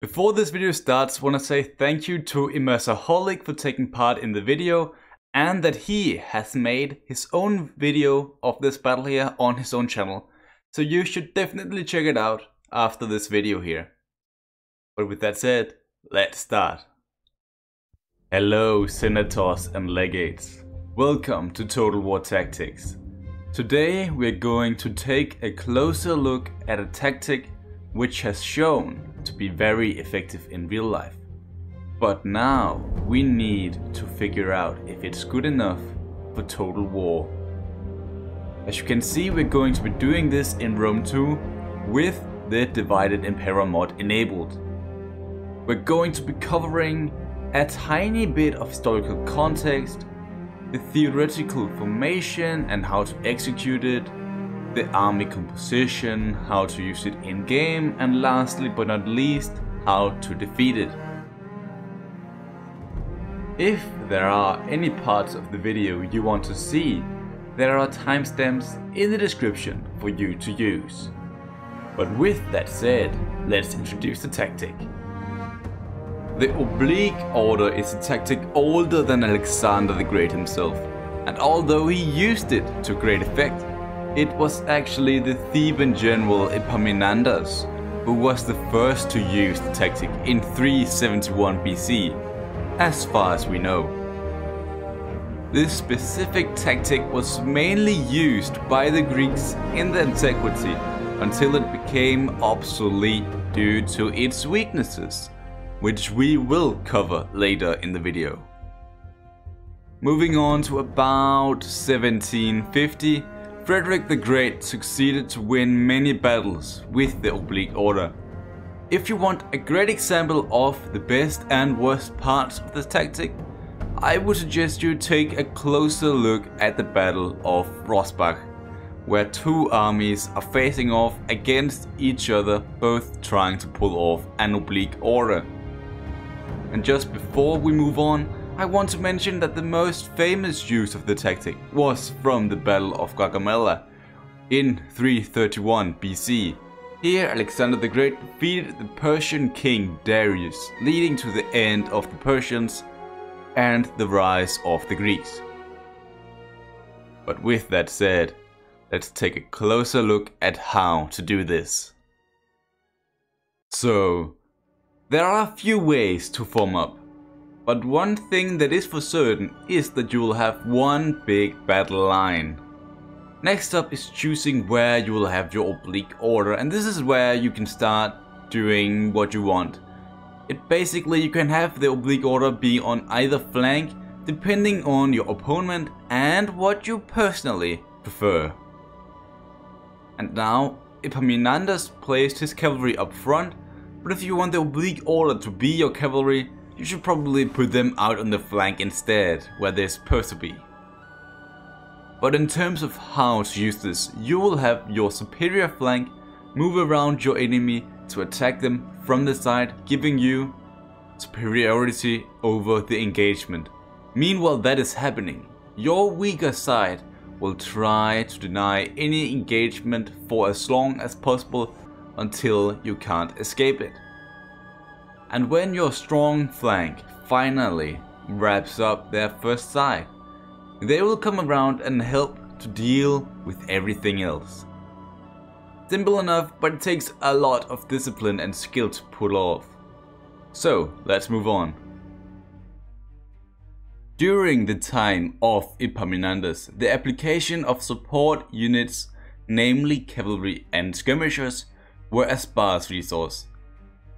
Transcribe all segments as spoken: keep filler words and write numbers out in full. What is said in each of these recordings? Before this video starts, I want to say thank you to Immersaholic for taking part in the video and that he has made his own video of this battle here on his own channel. So you should definitely check it out after this video here. But with that said, let's start. Hello senators and legates. Welcome to Total War Tactics. Today we are going to take a closer look at a tactic which has shown to be very effective in real life. But now we need to figure out if it's good enough for Total War. As you can see, we're going to be doing this in Rome two with the Divide et Impera mod enabled. We're going to be covering a tiny bit of historical context, the theoretical formation and how to execute it, the army composition, how to use it in game, and lastly but not least, how to defeat it. If there are any parts of the video you want to see, there are timestamps in the description for you to use. But with that said, let's introduce the tactic. The Oblique Order is a tactic older than Alexander the Great himself, and although he used it to great effect, it was actually the Theban general Epaminondas who was the first to use the tactic in three seventy-one B C, as far as we know. This specific tactic was mainly used by the Greeks in the antiquity until it became obsolete due to its weaknesses, which we will cover later in the video. Moving on to about seventeen fifty, Frederick the Great succeeded to win many battles with the Oblique Order. If you want a great example of the best and worst parts of this tactic, I would suggest you take a closer look at the Battle of Rosbach, where two armies are facing off against each other, both trying to pull off an Oblique Order. And just before we move on, I want to mention that the most famous use of the tactic was from the Battle of Gaugamela in three thirty-one B C. Here Alexander the Great defeated the Persian king Darius, leading to the end of the Persians and the rise of the Greeks. But with that said, let's take a closer look at how to do this. So, there are a few ways to form up. But one thing that is for certain is that you will have one big battle line. Next up is choosing where you will have your Oblique Order, and this is where you can start doing what you want. It basically, you can have the Oblique Order be on either flank depending on your opponent and what you personally prefer. And now Epaminondas placed his cavalry up front, but if you want the Oblique Order to be your cavalry, you should probably put them out on the flank instead, where they're supposed to be. But in terms of how to use this, you will have your superior flank move around your enemy to attack them from the side, giving you superiority over the engagement. Meanwhile that is happening, your weaker side will try to deny any engagement for as long as possible until you can't escape it. And when your strong flank finally wraps up their first side, they will come around and help to deal with everything else. Simple enough, but it takes a lot of discipline and skill to pull off. So let's move on. During the time of Epaminondas, the application of support units, namely cavalry and skirmishers, were a sparse resource.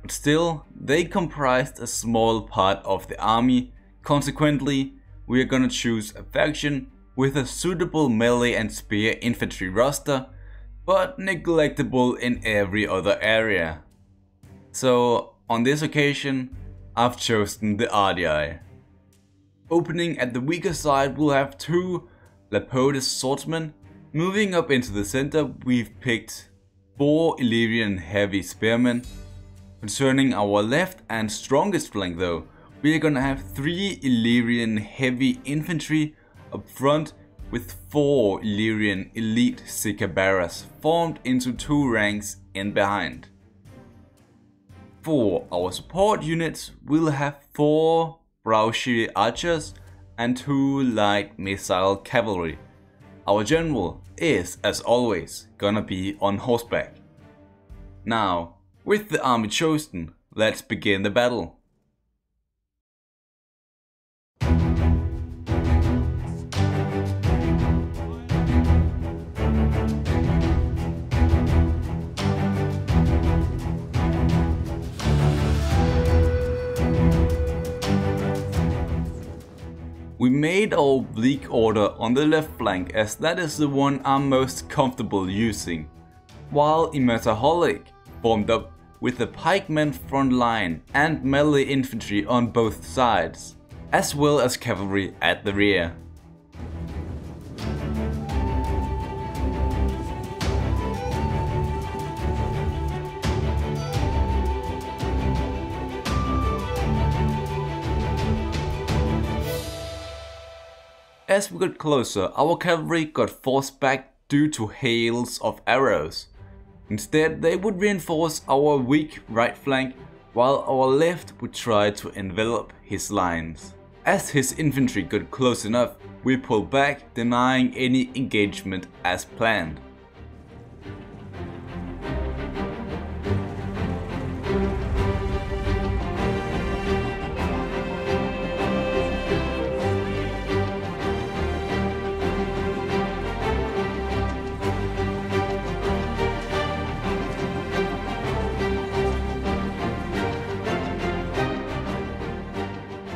But still, they comprised a small part of the army. Consequently, we are gonna choose a faction with a suitable melee and spear infantry roster, but neglectable in every other area. So on this occasion, I've chosen the Ardiai. Opening at the weaker side, we'll have two Lapodes swordsmen. Moving up into the center, we've picked four Illyrian heavy spearmen. Concerning our left and strongest flank though, we are gonna have three Illyrian heavy infantry up front with four Illyrian elite Sicabaras formed into two ranks in behind. For our support units, we'll have four Brauchy archers and two light missile cavalry. Our general is, as always, gonna be on horseback. Now, with the army chosen, let's begin the battle. We made our oblique order on the left flank, as that is the one I'm most comfortable using, while Immersaholic formed up with the pikemen front line and melee infantry on both sides, as well as cavalry at the rear. As we got closer, our cavalry got forced back due to hails of arrows. Instead, they would reinforce our weak right flank, while our left would try to envelop his lines. As his infantry got close enough, we pulled back, denying any engagement as planned.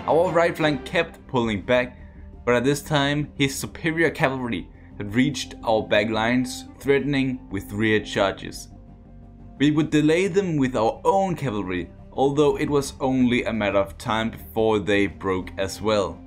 Our right flank kept pulling back, but at this time his superior cavalry had reached our back lines, threatening with rear charges. We would delay them with our own cavalry, although it was only a matter of time before they broke as well.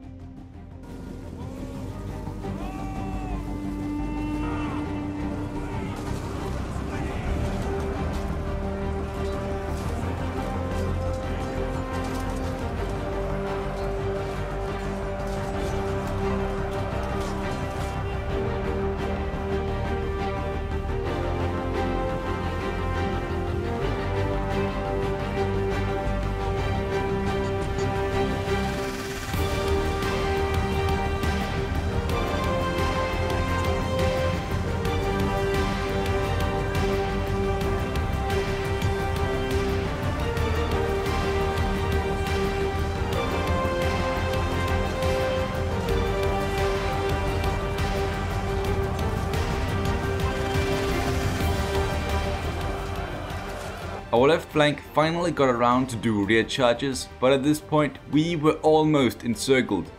Our left flank finally got around to do rear charges, but at this point we were almost encircled,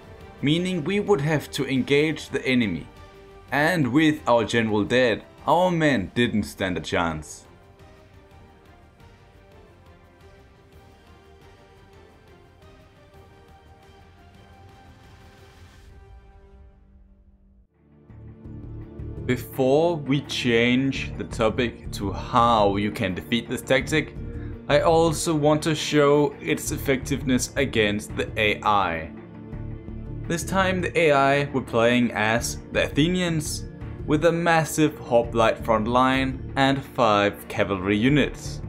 meaning we would have to engage the enemy. And with our general dead, our men didn't stand a chance. Before we change the topic to how you can defeat this tactic, I also want to show its effectiveness against the A I. This time the A I were playing as the Athenians, with a massive hoplite front line and five cavalry units.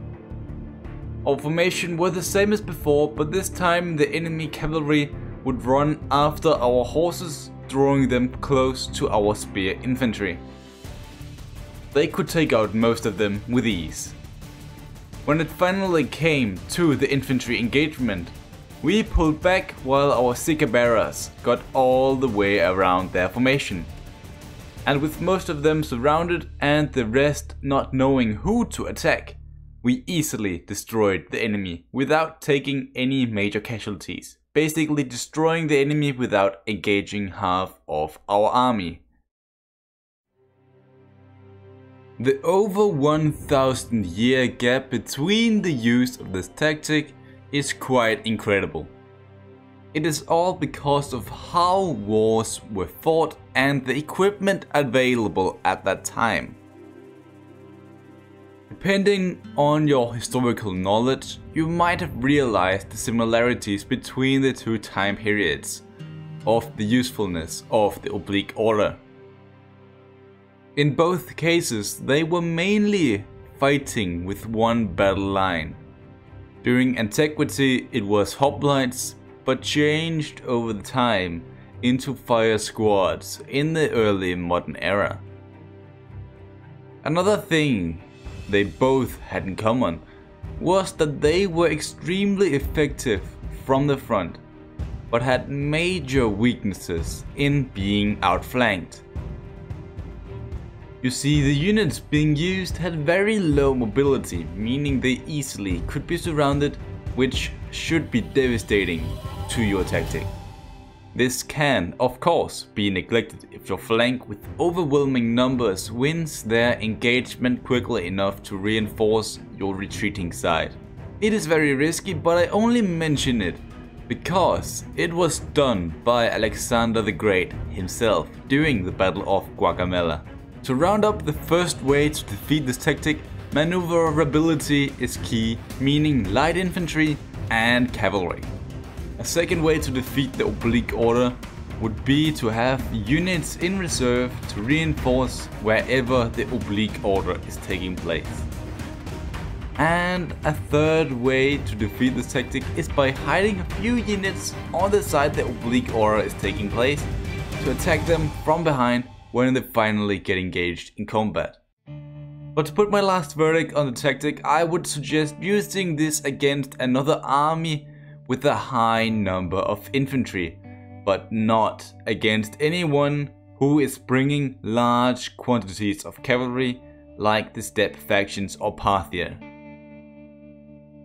Our formation were the same as before, but this time the enemy cavalry would run after our horses, drawing them close to our spear infantry. They could take out most of them with ease. When it finally came to the infantry engagement, we pulled back while our Sicabaras got all the way around their formation. And with most of them surrounded and the rest not knowing who to attack, we easily destroyed the enemy without taking any major casualties. Basically destroying the enemy without engaging half of our army. The over one thousand year gap between the use of this tactic is quite incredible. It is all because of how wars were fought and the equipment available at that time. Depending on your historical knowledge, you might have realized the similarities between the two time periods of the usefulness of the oblique order. In both cases, they were mainly fighting with one battle line. During antiquity it was hoplites, but changed over the time into fire squads in the early modern era. Another thing they both had in common was that they were extremely effective from the front, but had major weaknesses in being outflanked. You see, the units being used had very low mobility, meaning they easily could be surrounded, which should be devastating to your tactic. This can, of course, be neglected if your flank with overwhelming numbers wins their engagement quickly enough to reinforce your retreating side. It is very risky, but I only mention it because it was done by Alexander the Great himself during the Battle of Gaugamela. To round up the first way to defeat this tactic, maneuverability is key, meaning light infantry and cavalry. A second way to defeat the oblique order would be to have units in reserve to reinforce wherever the oblique order is taking place. And a third way to defeat this tactic is by hiding a few units on the side the oblique order is taking place to attack them from behind when they finally get engaged in combat. But to put my last verdict on the tactic, I would suggest using this against another army with a high number of infantry, but not against anyone who is bringing large quantities of cavalry like the steppe factions or Parthia.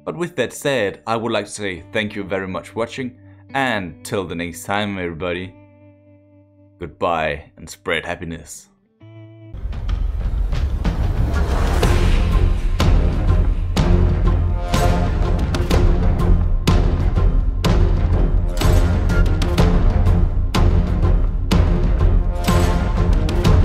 But with that said, I would like to say thank you very much for watching, and till the next time everybody, goodbye and spread happiness.